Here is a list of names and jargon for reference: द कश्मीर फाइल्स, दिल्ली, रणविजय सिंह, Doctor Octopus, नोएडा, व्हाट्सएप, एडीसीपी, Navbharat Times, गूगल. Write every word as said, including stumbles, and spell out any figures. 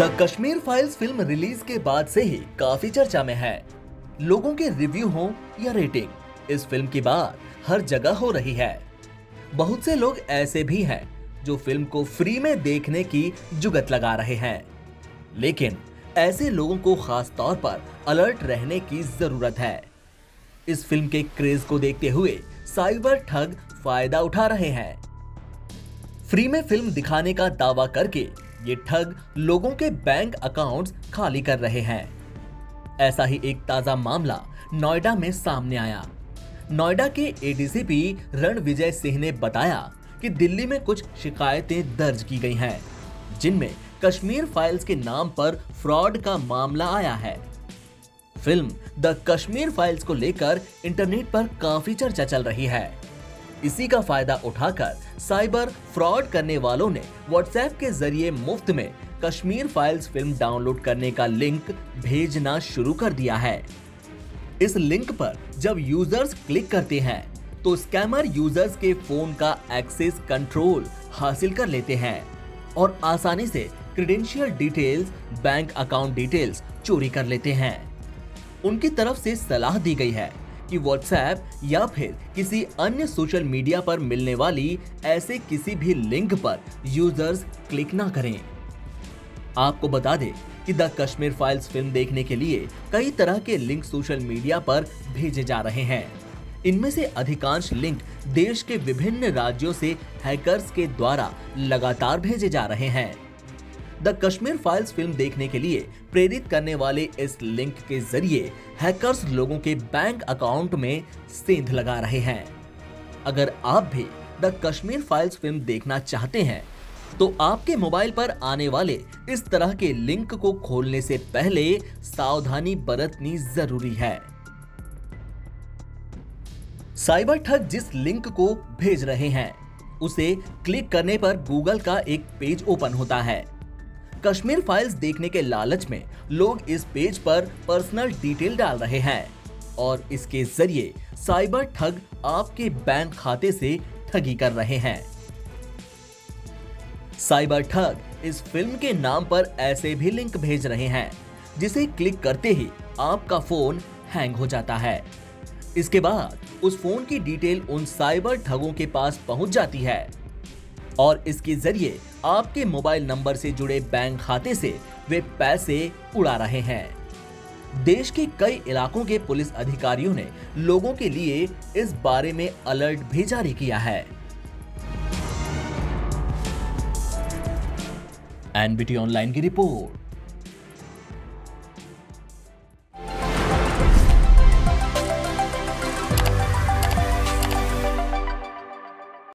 द कश्मीर फाइल्स film release के बाद से ही काफी चर्चा में है। लोगों के रिव्यू हो या रेटिंग, इस फिल्म की बात हर जगह हो रही है। बहुत से लोग ऐसे भी हैं जो फिल्म को फ्री में देखने की जुगत लगा रहे हैं, लेकिन ऐसे लोगों को खास तौर पर अलर्ट रहने की जरूरत है। इस फिल्म के क्रेज को देखते हुए साइबर ठग फायदा उठा रहे हैं। फ्री में फिल्म दिखाने का दावा करके ये ठग लोगों के बैंक अकाउंट्स खाली कर रहे हैं। ऐसा ही एक ताजा मामला नोएडा में सामने आया। नोएडा के एडीसीपी रणविजय सिंह ने बताया कि दिल्ली में कुछ शिकायतें दर्ज की गई हैं, जिनमें कश्मीर फाइल्स के नाम पर फ्रॉड का मामला आया है। फिल्म द कश्मीर फाइल्स को लेकर इंटरनेट पर काफी चर्चा चल रही है। इसी का फायदा उठाकर साइबर फ्रॉड करने वालों ने व्हाट्सएप के जरिए मुफ्त में कश्मीर फाइल्स फिल्म डाउनलोड करने का लिंक भेजना शुरू कर दिया है। इस लिंक पर जब यूजर्स क्लिक करते हैं तो स्कैमर यूजर्स के फोन का एक्सेस कंट्रोल हासिल कर लेते हैं और आसानी से credential details, bank account details चोरी कर लेते हैं। उनकी तरफ से सलाह दी गई है कि व्हाट्सएप या फिर किसी अन्य सोशल मीडिया पर मिलने वाली ऐसे किसी भी लिंक पर यूजर्स क्लिक ना करें। आपको बता दें कि द कश्मीर फाइल्स फिल्म देखने के लिए कई तरह के लिंक सोशल मीडिया पर भेजे जा रहे हैं। इनमें से अधिकांश लिंक देश के विभिन्न राज्यों से हैकर्स के द्वारा लगातार भेजे जा रहे हैं। द कश्मीर फाइल्स फिल्म देखने के लिए प्रेरित करने वाले इस लिंक के जरिए हैकर्स लोगों के बैंक अकाउंट में सेंध लगा रहे हैं। अगर आप भी द कश्मीर फाइल्स फिल्म देखना चाहते हैं तो आपके मोबाइल पर आने वाले इस तरह के लिंक को खोलने से पहले सावधानी बरतनी जरूरी है। साइबर ठग जिस लिंक को भेज रहे हैं उसे क्लिक करने पर गूगल का एक पेज ओपन होता है। कश्मीर फाइल्स देखने के लालच में लोग इस पेज पर पर्सनल डिटेल डाल रहे हैं और इसके जरिए साइबर ठग आपके बैंक खाते से ठगी कर रहे हैं। साइबर ठग इस फिल्म के नाम पर ऐसे भी लिंक भेज रहे हैं जिसे क्लिक करते ही आपका फोन हैंग हो जाता है। इसके बाद उस फोन की डिटेल उन साइबर ठगों के पास पहुंच जाती है और इसके जरिए आपके मोबाइल नंबर से जुड़े बैंक खाते से वे पैसे उड़ा रहे हैं। देश के कई इलाकों के पुलिस अधिकारियों ने लोगों के लिए इस बारे में अलर्ट भी जारी किया है। एनबीटी ऑनलाइन की रिपोर्ट।